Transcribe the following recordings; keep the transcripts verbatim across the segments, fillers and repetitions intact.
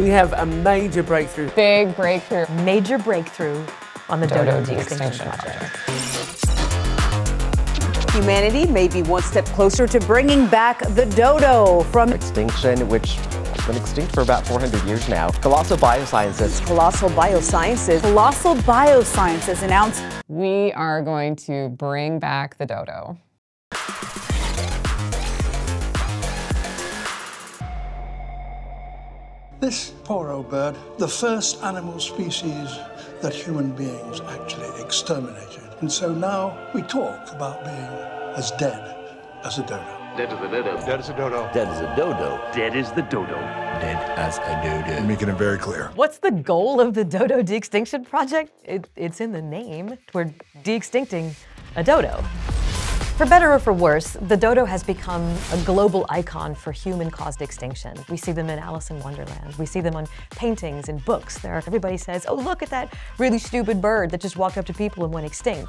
We have a major breakthrough. Big breakthrough. Major breakthrough on the dodo de-extinction project. Humanity may be one step closer to bringing back the dodo from extinction, which has been extinct for about four hundred years now. Colossal Biosciences. Colossal Biosciences. Colossal Biosciences announced we are going to bring back the dodo. This poor old bird, the first animal species that human beings actually exterminated. And so now we talk about being as dead as a dodo. Dead as a dodo. Dead as a dodo. Dead as a dodo. Dead as the dodo. Dead as a dodo. Making it very clear. What's the goal of the Dodo De-Extinction Project? It, it's in the name. We're de-extincting a dodo. For better or for worse, the dodo has become a global icon for human-caused extinction. We see them in Alice in Wonderland. We see them on paintings and books. There, everybody says, oh, look at that really stupid bird that just walked up to people and went extinct.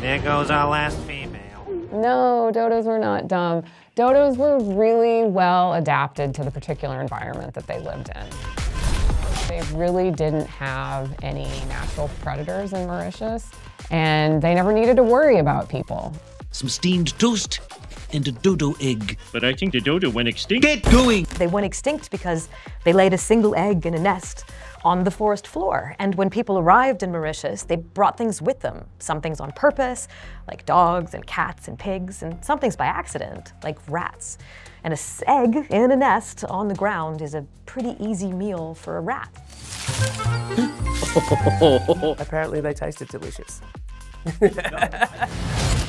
There goes our last female. No, dodos were not dumb. Dodos were really well adapted to the particular environment that they lived in. They really didn't have any natural predators in Mauritius, and they never needed to worry about people. Some steamed toast and a dodo egg. But I think the dodo went extinct. Get going! They went extinct because they laid a single egg in a nest on the forest floor. And when people arrived in Mauritius, they brought things with them. Some things on purpose, like dogs and cats and pigs, and some things by accident, like rats. And an egg in a nest on the ground is a pretty easy meal for a rat. Apparently they tasted delicious.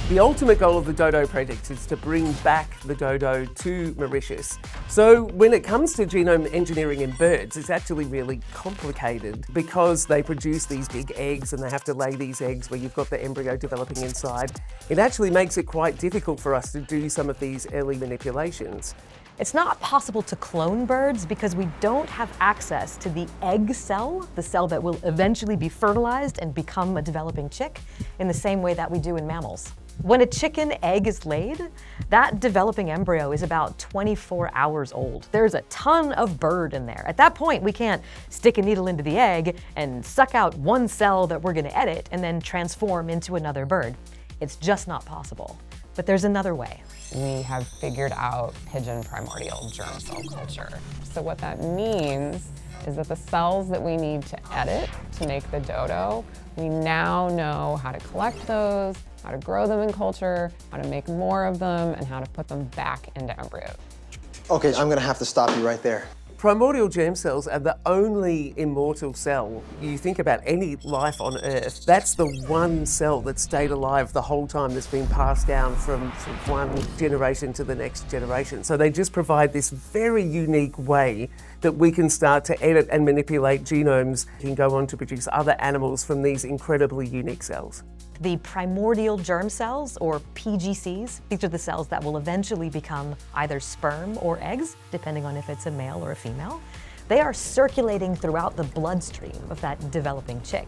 The ultimate goal of the Dodo Project is to bring back the dodo to Mauritius. So when it comes to genome engineering in birds, it's actually really complicated because they produce these big eggs and they have to lay these eggs where you've got the embryo developing inside. It actually makes it quite difficult for us to do some of these early manipulations. It's not possible to clone birds because we don't have access to the egg cell, the cell that will eventually be fertilized and become a developing chick, in the same way that we do in mammals. When a chicken egg is laid, that developing embryo is about twenty-four hours old. There's a ton of bird in there. At that point, we can't stick a needle into the egg and suck out one cell that we're gonna edit and then transform into another bird. It's just not possible. But there's another way. We have figured out pigeon primordial germ cell culture. So what that means is that the cells that we need to edit to make the dodo, we now know how to collect those, how to grow them in culture, how to make more of them, and how to put them back into embryos. Okay, I'm gonna have to stop you right there. Primordial germ cells are the only immortal cell. You think about any life on Earth, that's the one cell that stayed alive the whole time that's been passed down from, from one generation to the next generation. So they just provide this very unique way that we can start to edit and manipulate genomes and go on to produce other animals from these incredibly unique cells. The primordial germ cells, or P G Cs, these are the cells that will eventually become either sperm or eggs, depending on if it's a male or a female. They are circulating throughout the bloodstream of that developing chick.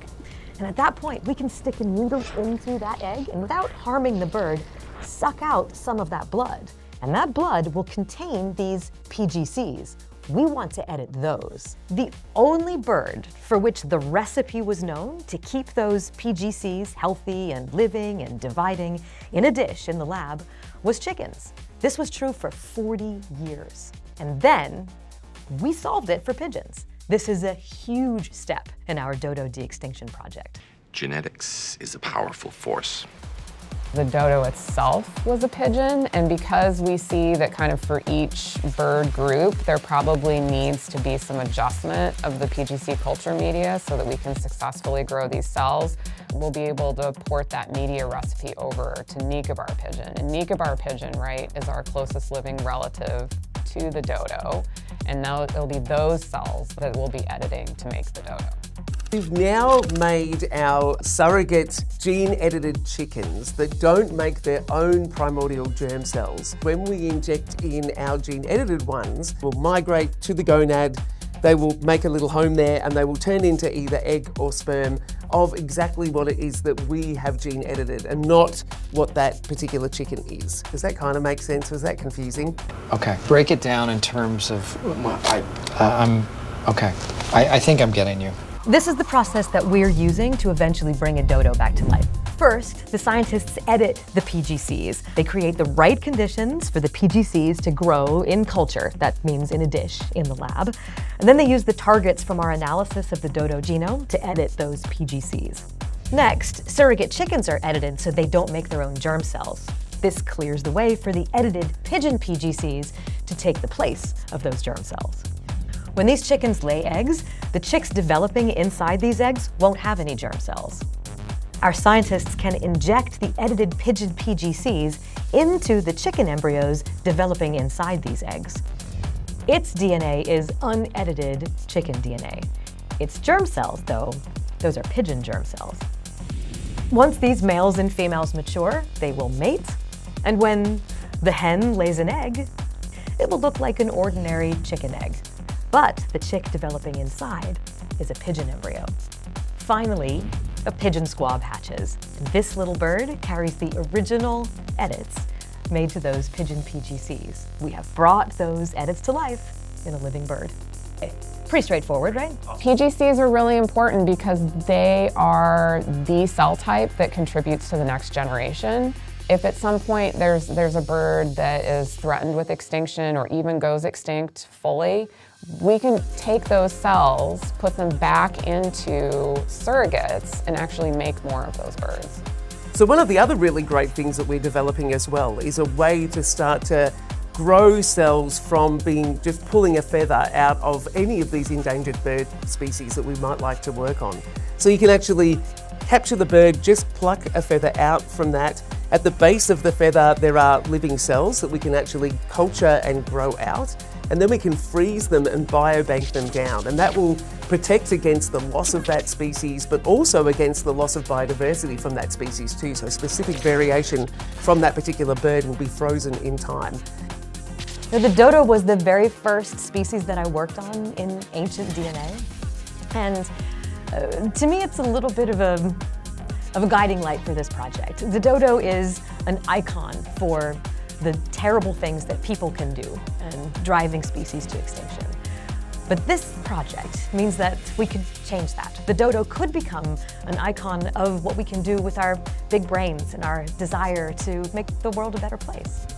And at that point, we can stick a needle into that egg and, without harming the bird, suck out some of that blood. And that blood will contain these P G Cs. We want to edit those. The only bird for which the recipe was known to keep those P G Cs healthy and living and dividing in a dish in the lab was chickens. This was true for forty years. And then we solved it for pigeons. This is a huge step in our dodo de-extinction project. Genetics is a powerful force. The dodo itself was a pigeon, and because we see that kind of for each bird group, there probably needs to be some adjustment of the P G C culture media so that we can successfully grow these cells, we'll be able to port that media recipe over to Nicobar pigeon. And Nicobar pigeon, right, is our closest living relative to the dodo, and now it'll be those cells that we'll be editing to make the dodo. We've now made our surrogate gene-edited chickens that don't make their own primordial germ cells. When we inject in our gene-edited ones, we'll migrate to the gonad, they will make a little home there, and they will turn into either egg or sperm of exactly what it is that we have gene edited and not what that particular chicken is. Does that kind of make sense? Was that confusing? Okay, break it down in terms of, I, uh, I'm, okay, I, I think I'm getting you. This is the process that we're using to eventually bring a dodo back to life. First, the scientists edit the P G Cs. They create the right conditions for the P G Cs to grow in culture. That means in a dish in the lab. And then they use the targets from our analysis of the dodo genome to edit those P G Cs. Next, surrogate chickens are edited so they don't make their own germ cells. This clears the way for the edited pigeon P G Cs to take the place of those germ cells. When these chickens lay eggs, the chicks developing inside these eggs won't have any germ cells. Our scientists can inject the edited pigeon P G Cs into the chicken embryos developing inside these eggs. Its D N A is unedited chicken D N A. Its germ cells, though, those are pigeon germ cells. Once these males and females mature, they will mate, and when the hen lays an egg, it will look like an ordinary chicken egg. But the chick developing inside is a pigeon embryo. Finally, a pigeon squab hatches. This little bird carries the original edits made to those pigeon P G Cs. We have brought those edits to life in a living bird. Pretty straightforward, right? P G Cs are really important because they are the cell type that contributes to the next generation. If at some point there's, there's a bird that is threatened with extinction or even goes extinct fully, we can take those cells, put them back into surrogates, and actually make more of those birds. So one of the other really great things that we're developing as well is a way to start to grow cells from being just pulling a feather out of any of these endangered bird species that we might like to work on. So you can actually capture the bird, just pluck a feather out from that. At the base of the feather, there are living cells that we can actually culture and grow out, and then we can freeze them and biobank them down. And that will protect against the loss of that species, but also against the loss of biodiversity from that species too. So specific variation from that particular bird will be frozen in time. Now, the dodo was the very first species that I worked on in ancient D N A. And Uh, to me, it's a little bit of a, of a guiding light for this project. The dodo is an icon for the terrible things that people can do and driving species to extinction. But this project means that we could change that. The dodo could become an icon of what we can do with our big brains and our desire to make the world a better place.